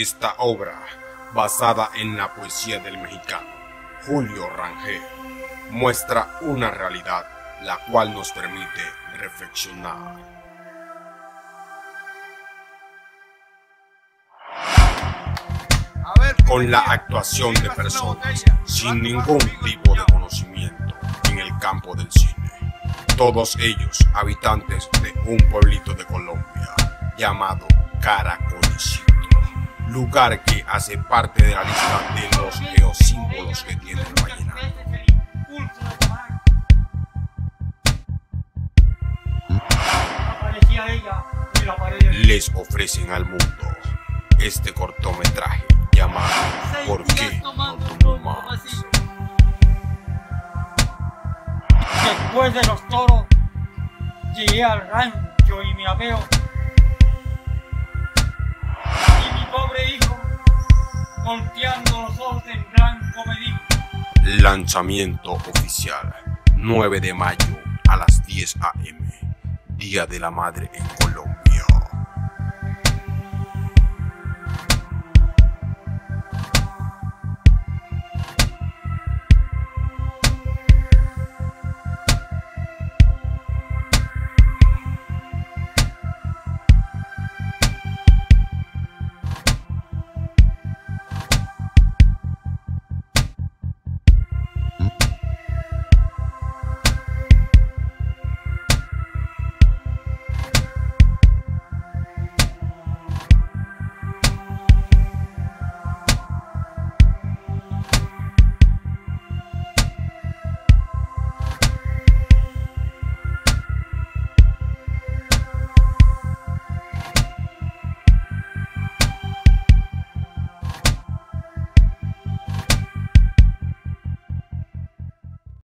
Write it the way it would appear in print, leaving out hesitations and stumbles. esta obra, basada en la poesía del mexicano Julio Rangel, muestra una realidad la cual nos permite reflexionar. Con la actuación de personas sin ningún tipo de conocimiento en el campo del cine, todos ellos habitantes de un pueblito de Colombia llamado Caracolicito, lugar que hace parte de la lista de los geosímbolos que tiene el vallenato. Les ofrecen al mundo este cortometraje llamado ¿Por qué no tomo más? Después de los toros, llegué al rancho y mi apeo y mi pobre hijo, volteando los ojos en blanco, me dijo: lanzamiento oficial, 9 de mayo a las 10 AM, Día de la Madre en Colombia.